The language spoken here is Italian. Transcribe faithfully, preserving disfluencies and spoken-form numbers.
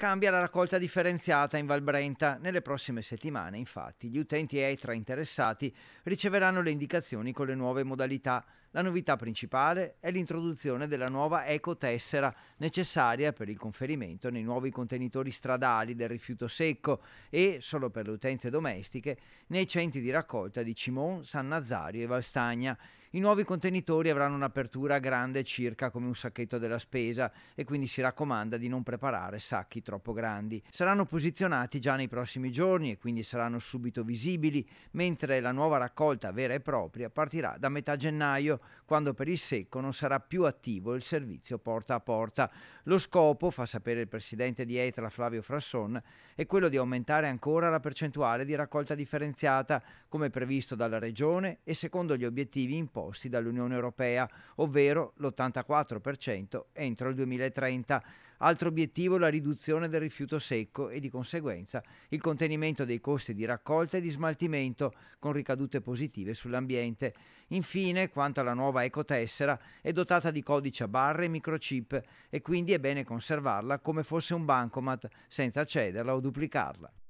Cambia la raccolta differenziata in Val Brenta. Nelle prossime settimane, infatti, gli utenti Etra interessati riceveranno le indicazioni con le nuove modalità. La novità principale è l'introduzione della nuova Ecotessera, necessaria per il conferimento nei nuovi contenitori stradali del rifiuto secco e, solo per le utenze domestiche, nei centri di raccolta di Cimon, San Nazario e Valstagna. I nuovi contenitori avranno un'apertura grande circa come un sacchetto della spesa e quindi si raccomanda di non preparare sacchi troppo grandi. Saranno posizionati già nei prossimi giorni e quindi saranno subito visibili, mentre la nuova raccolta vera e propria partirà da metà gennaio, quando per il secco non sarà più attivo il servizio porta a porta. Lo scopo, fa sapere il presidente di Etra Flavio Frasson, è quello di aumentare ancora la percentuale di raccolta differenziata, come previsto dalla Regione e secondo gli obiettivi imposti dall'Unione Europea, ovvero l'ottantaquattro per cento entro il duemilatrenta. Altro obiettivo la riduzione del rifiuto secco e di conseguenza il contenimento dei costi di raccolta e di smaltimento, con ricadute positive sull'ambiente. Infine, quanto alla nuova Ecotessera, è dotata di codice a barre e microchip e quindi è bene conservarla come fosse un bancomat senza cederla o duplicarla.